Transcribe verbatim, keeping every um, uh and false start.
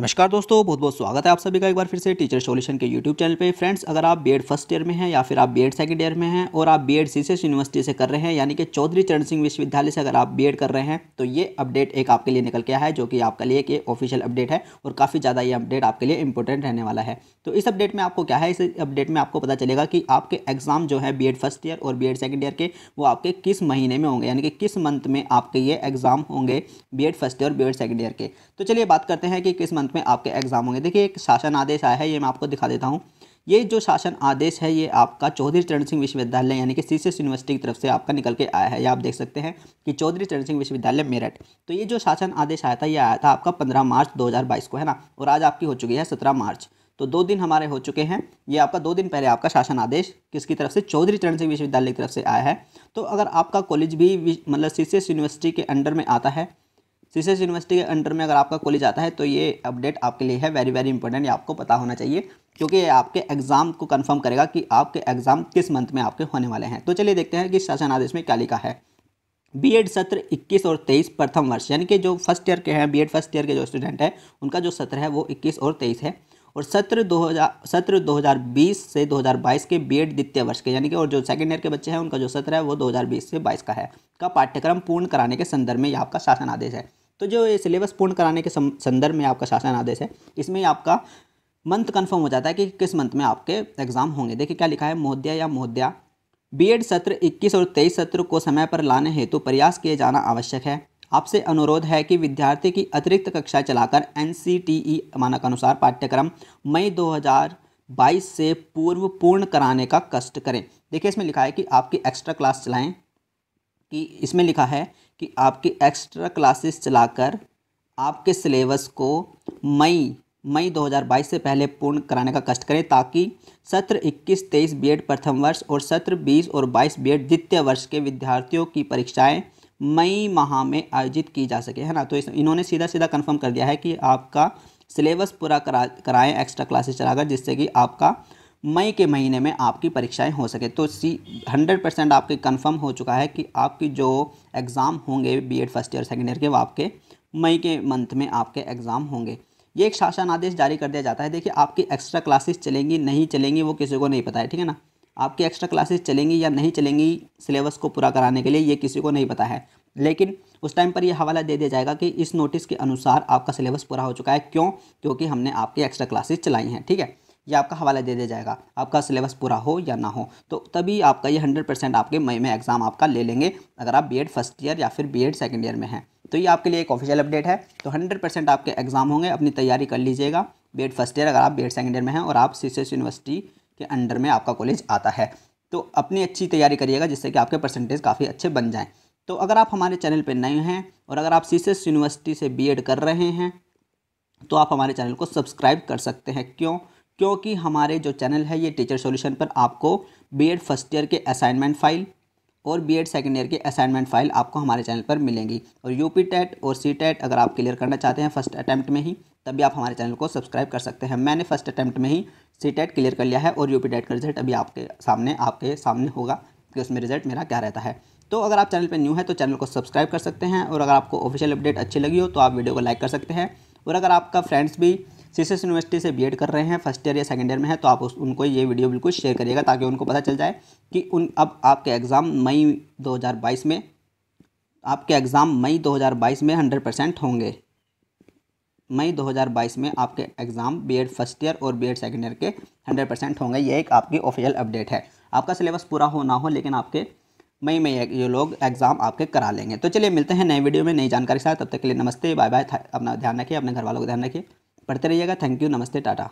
नमस्कार दोस्तों, बहुत बहुत स्वागत है आप सभी का एक बार फिर से टीचर सॉल्यूशन के यूट्यूब चैनल पे। फ्रेंड्स, अगर आप बीएड फर्स्ट ईयर में हैं या फिर आप बीएड सेकंड ईयर में हैं और आप बीएड सीसीएस यूनिवर्सिटी से कर रहे हैं, यानी कि चौधरी चरण सिंह विश्वविद्यालय से अगर आप बीएड कर रहे हैं, तो ये अपडेट एक आपके लिए निकल गया है जो कि आपके लिए एक ऑफिशियल अपडेट है और काफ़ी ज़्यादा ये अपडेट आपके लिए इंपॉर्टेंट रहने वाला है। तो इस अपडेट में आपको क्या है, इस अपडेट में आपको पता चलेगा कि आपके एग्जाम जो है बीएड फर्स्ट ईयर और बीएड सेकंड ईयर के वो आपके किस महीने में होंगे, यानी कि किस मंथ में आपके ये एग्जाम होंगे बीएड फर्स्ट ईयर और बीएड सेकंड ईयर के। तो चलिए बात करते हैं कि किस में आपके एग्जाम होंगे। देखिए, एक शासन आदेश आया है, ये मैं आपको दिखा देता हूँ। ये जो शासन आदेश है ये आपका चौधरी चरण सिंह विश्वविद्यालय यानी कि सीसीएस यूनिवर्सिटी की तरफ से आपका निकल के आया है। ये आप देख सकते हैं कि चौधरी चरण सिंह विश्वविद्यालय मेरठ। तो ये जो शासन आदेश आया था ये आया था आपका पंद्रह मार्च दो हज़ार बाईस को, है ना, और आज आपकी हो चुकी है सत्रह मार्च। तो दो दिन हमारे हो चुके हैं। ये आपका दो दिन पहले आपका शासन आदेश किसकी तरफ से, चौधरी चरण सिंह विश्वविद्यालय की तरफ से आया है। तो अगर आपका कॉलेज भी मतलब सीसीएस यूनिवर्सिटी के अंडर में आता है, सीसीएस यूनिवर्सिटी के अंडर में अगर आपका कॉलेज आता है, तो ये अपडेट आपके लिए है वेरी वेरी इंपॉर्टेंट। ये आपको पता होना चाहिए क्योंकि ये आपके एग्जाम को कंफर्म करेगा कि आपके एग्जाम किस मंथ में आपके होने वाले हैं। तो चलिए देखते हैं कि शासन आदेश में क्या लिखा है। बीएड सत्र इक्कीस और तेईस प्रथम वर्ष, यानी कि जो फर्स्ट ईयर के हैं, बीएड फर्स्ट ईयर के जो स्टूडेंट हैं उनका जो सत्र है वो इक्कीस और तेईस है, और सत्र दो हज़ार सत्र दो हज़ार बीस से दो हज़ार बाईस के बीएड द्वितीय वर्ष के, यानी कि और जो सेकंड ईयर के बच्चे हैं उनका जो सत्र है वो दो हज़ार बीस से बाईस का है, का पाठ्यक्रम पूर्ण कराने के संदर्भ में ये आपका शासन आदेश है। तो जो ये सिलेबस पूर्ण कराने के संदर्भ में आपका शासन आदेश है, इसमें आपका मंथ कन्फर्म हो जाता है कि किस मंथ में आपके एग्जाम होंगे। देखिए क्या लिखा है, महोदया या महोदया, बीएड सत्र इक्कीस और तेईस सत्र को समय पर लाने हेतु प्रयास किए जाना आवश्यक है। आपसे अनुरोध है कि विद्यार्थी की अतिरिक्त कक्षा चलाकर एनसीटीई मानकानुसार पाठ्यक्रम मई दो हज़ार बाईस से पूर्व पूर्ण कराने का कष्ट करें। देखिए इसमें लिखा है कि आपकी एक्स्ट्रा क्लास चलाएं, कि इसमें लिखा है कि आपकी एक्स्ट्रा क्लासेस चलाकर आपके सिलेबस को मई मई दो हज़ार बाईस से पहले पूर्ण कराने का कष्ट करें, ताकि सत्र इक्कीस तेईस बीएड प्रथम वर्ष और सत्र बीस और बाईस बीएड द्वितीय वर्ष के विद्यार्थियों की परीक्षाएं मई माह में आयोजित की जा सके, है ना। तो इस इन्होंने सीधा सीधा कंफर्म कर दिया है कि आपका सिलेबस पूरा करा कराएँ एक्स्ट्रा क्लासेस चलाकर, जिससे कि आपका मई के महीने में आपकी परीक्षाएं हो सके। तो सी हंड्रेड परसेंट आपके कंफर्म हो चुका है कि आपकी जो एग्ज़ाम होंगे BEd first year second year के, वो आपके मई के मंथ में आपके एग्ज़ाम होंगे। ये एक शासन आदेश जारी कर दिया जाता है। देखिए, आपकी एक्स्ट्रा क्लासेस चलेंगी नहीं चलेंगी वो किसी को नहीं पता है, ठीक है ना। आपकी एक्स्ट्रा क्लासेस चलेंगी या नहीं चलेंगी सिलेबस को पूरा कराने के लिए ये किसी को नहीं पता है, लेकिन उस टाइम पर ये हवाला दे दिया जाएगा कि इस नोटिस के अनुसार आपका सिलेबस पूरा हो चुका है। क्यों? क्योंकि हमने आपकी एक्स्ट्रा क्लासेस चलाई हैं, ठीक है। ये आपका हवाला दे दिया जाएगा, आपका सिलेबस पूरा हो या ना हो। तो तभी आपका ये हंड्रेड परसेंट आपके मई में एग्ज़ाम आपका ले लेंगे, अगर आप बीएड फर्स्ट ईयर या फिर बीएड सेकंड ईयर में हैं। तो ये आपके लिए एक ऑफिशियल अपडेट है। तो हंड्रेड परसेंट आपके एग्ज़ाम होंगे, अपनी तैयारी कर लीजिएगा बीएड फर्स्ट ईयर अगर आप बीएड सेकंड ईयर में हैं और आप सीसीएस यूनिवर्सिटी के अंडर में आपका कॉलेज आता है। तो अपनी अच्छी तैयारी करिएगा जिससे कि आपके परसेंटेज काफ़ी अच्छे बन जाएँ। तो अगर आप हमारे चैनल पर नए हैं और अगर आप सीसीएस यूनिवर्सिटी से बीएड कर रहे हैं, तो आप हमारे चैनल को सब्सक्राइब कर सकते हैं। क्यों? क्योंकि हमारे जो चैनल है ये टीचर सॉल्यूशन पर आपको बीएड फर्स्ट ईयर के असाइनमेंट फ़ाइल और बीएड सेकंड ईयर के असाइनमेंट फाइल आपको हमारे चैनल पर मिलेंगी, और यूपीटेट और सीटेट अगर आप क्लियर करना चाहते हैं फर्स्ट अटैम्प्ट में ही, तब भी आप हमारे चैनल को सब्सक्राइब कर सकते हैं। मैंने फर्स्ट अटैम्प्ट में ही सीटेट क्लियर कर लिया है और यूपीटेट का रिजल्ट अभी आपके सामने आपके सामने होगा कि उसमें रिजल्ट मेरा क्या रहता है। तो अगर आप चैनल पर न्यू है तो चैनल को सब्सक्राइब कर सकते हैं, और अगर आपको ऑफिशियल अपडेट अच्छी लगी हो तो आप वीडियो को लाइक कर सकते हैं, और अगर आपका फ्रेंड्स भी सीसीएस यूनिवर्सिटी से बीएड कर रहे हैं फर्स्ट ईयर या सेकंड ईयर में है, तो आप उस, उनको ये वीडियो बिल्कुल शेयर करिएगा ताकि उनको पता चल जाए कि उन अब आपके एग्ज़ाम मई दो हज़ार बाईस में आपके एग्ज़ाम मई दो हज़ार बाईस में हंड्रेड परसेंट होंगे। मई दो हज़ार बाईस में आपके एग्ज़ाम बीएड फर्स्ट ईयर और बीएड सेकंड ईयर के हंड्रेड परसेंट होंगे। ये एक आपकी ऑफिशियल अपडेट है। आपका सिलेबस पूरा हो ना हो, लेकिन आपके मई में ये लोग एग्ज़ाम आपके करा लेंगे। तो चलिए मिलते हैं नए वीडियो में नई जानकारी के साथ। तब तक के लिए नमस्ते, बाय बाय। अपना ध्यान रखिए, अपने घर वालों का ध्यान रखिए, पढ़ते रहिएगा। थैंक यू, नमस्ते, टाटा।